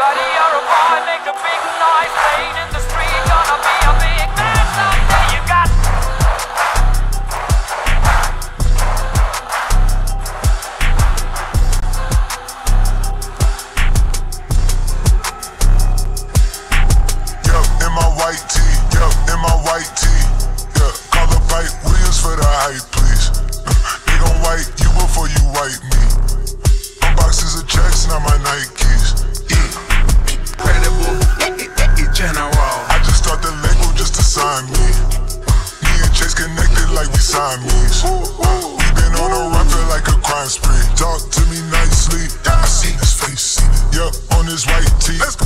Everybody are a boy, make a big noise, playing in the street, gonna be a big man someday. You got yeah, in my white tee, yeah, in my white tee, yeah, call up Mike Williams for the hype, please. They gon' wipe you before you wipe me. Boxes of checks, not my Nikes. I just start the label just to sign me. Me and Chase connected like we Siamese. We been on a run, feel like a crime spree. Talk to me nicely, I seen his face. Yup, on his white tee. Let's go.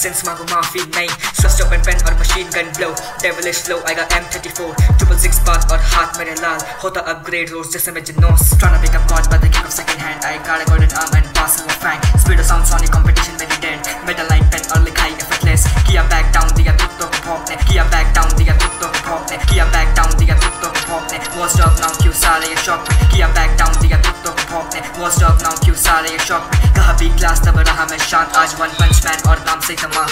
Since my mafia main, switched up and pen or machine gun blow, devilish flow. I got M34, 666 baat or haath mere laal. Hota upgrade rose jaise mein Genos. Tryna become god by the kick of second hand. I got a golden arm and passing a fang. Speed of sound sonic competition very dead. Metal line pen or likhai effortless. Kiya back down diya tutto ko bhop ne. Kiya back down diya tutto ko bhop ne. Kiya back down diya tutto ko bhop ne. What's up now? Kyun saale ye shock? Kiya back down diya tutto ko bhop ne. What's up now? Kyun saale ye shock? कहा भी class तब रहा मैं शांत आज one पंच man और नाम से कमा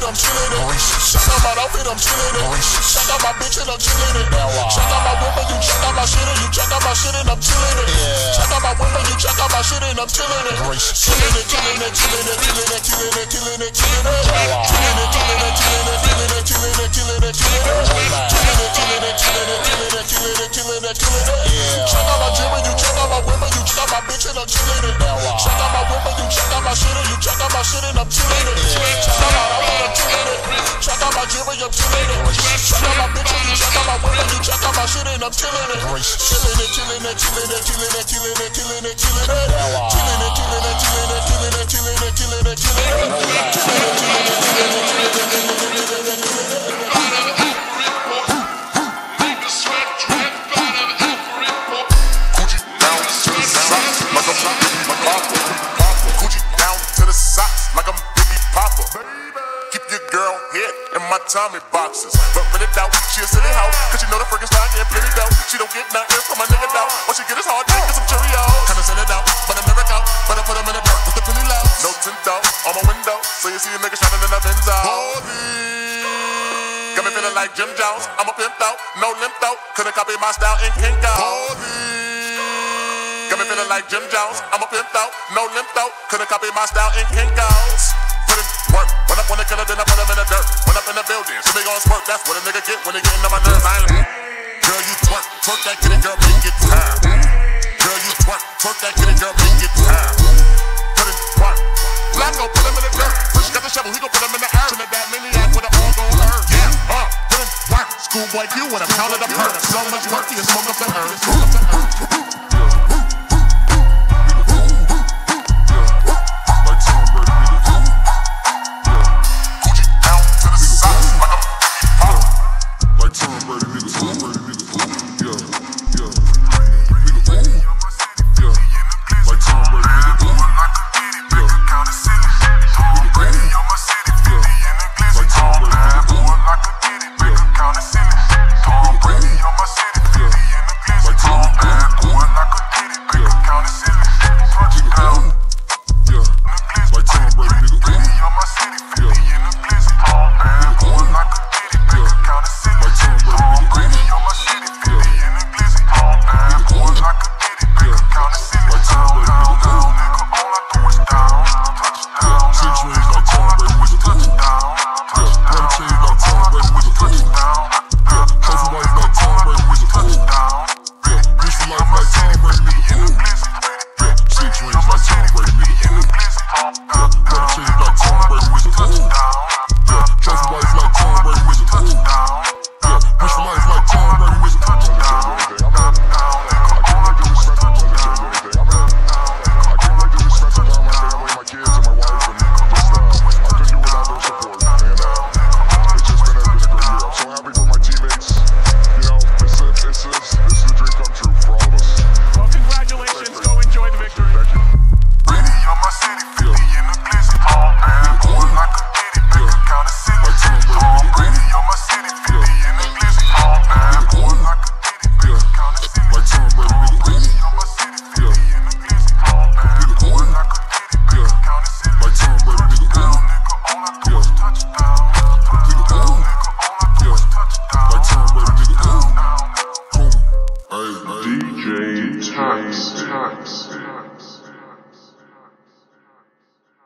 I'm chillin' it. Check out my outfit, I'm chillin' it. Check out my bitch and I'm chillin' it. Check out my woman, you check out my shit and you check out my shit and I'm chillin' it. Check out my woman, you check out my shit and I'm chillin' it. Chillin' it, chillin' it, chillin' it, chillin' it, chillin' it, chillin' it, chillin' it, chillin' it, chillin' it, chillin' it, chillin' it, chillin' it, chillin' it, chillin' it, chillin' it, chillin' it, chillin' it, chillin' it, chillin' it. Check out my gym and you check out my woman, you check out my bitch and I'm chillin' it. Check out my woman, you check out my shit and you check out my shit and I'm chillin' it. Check out my outfit. Check out my jewelry, I'm chillin' it. Check out my bitches, you check out my women, you check out my shit and I'm chillin' it. Chillin' it, chillin' it, chillin' it, chillin' it, chillin' it, chillin' it, chillin' it. Chillin' it, chillin' it, chillin' it, chillin' it, chillin' it, chillin' it, chillin' it. my Tommy boxes. But when it out, she a silly hoe, cause you know the freaking style can't play it out. She don't get nothing from my nigga though. All she get is hard dick and some Cheerios. Kinda send it out, but I'm never out. But I put them in the dark with the penny loud. No tint out on my window, so you see a nigga shining in that Benz out. Holy, got me feeling like Jim Jones. I'm a pimp out, no limp out. Couldn't copy my style and kink out. Holy, got me feeling like Jim Jones. I'm a pimp out, no limp out. Couldn't copy my style and kink out. Work. When I want to kill her, then I put him in the dirt. When I'm in the building, she be gon' squirt. That's what a nigga get when they get into my nerves. I ain't girl, you twerk, twerk that kitty girl, make it time. Girl, you twerk, twerk that kitty girl, make it time. Put it work. Black gon' put him in the dirt. Rich got the shovel, he gon' put him in the earth. Turn that maniac with an all gon' hurt. Yeah, put it work. Schoolboy, you when I'm calling the perk. So much work, you smoke up the earth.